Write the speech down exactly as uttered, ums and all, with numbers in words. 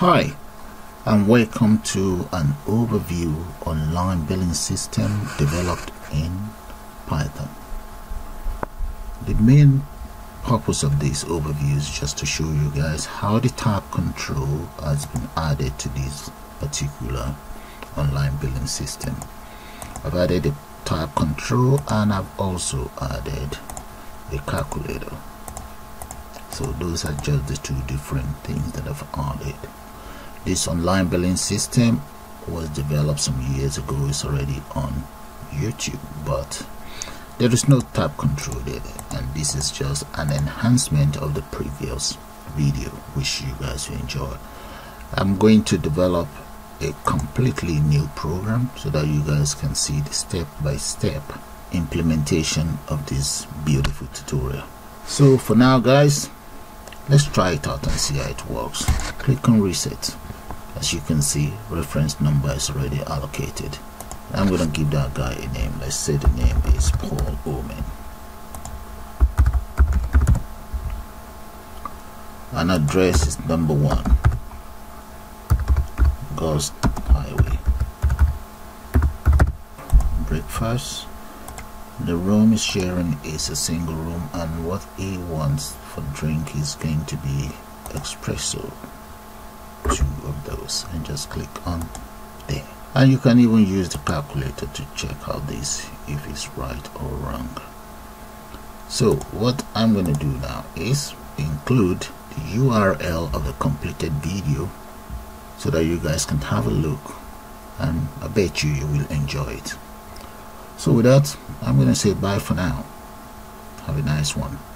Hi, and welcome to an overview on line billing system developed in Python. The main purpose of this overview is just to show you guys how the tab control has been added to this particular online billing system. I've added the tab control and I've also added the calculator. So those are just the two different things that I've added. This online billing system was developed some years ago. It's already on YouTube, but there is no tab control there, and this is just an enhancement of the previous video, which you guys will enjoy. I'm going to develop a completely new program so that you guys can see the step-by-step implementation of this beautiful tutorial. So for now, guys, let's try it out and see how it works. Click on reset. As you can see, reference number is already allocated. I'm going to give that guy a name. Let's say the name is Paul Omen. An address is number one, Ghost Highway. Breakfast. The room is sharing is a single room, and what he wants for drink is going to be espresso, two of those, and just click on there. And you can even use the calculator to check out this if it's right or wrong. So what I'm going to do now is include the U R L of the completed video so that you guys can have a look, and I bet you you will enjoy it. So with that, I'm going to say bye for now. Have a nice one.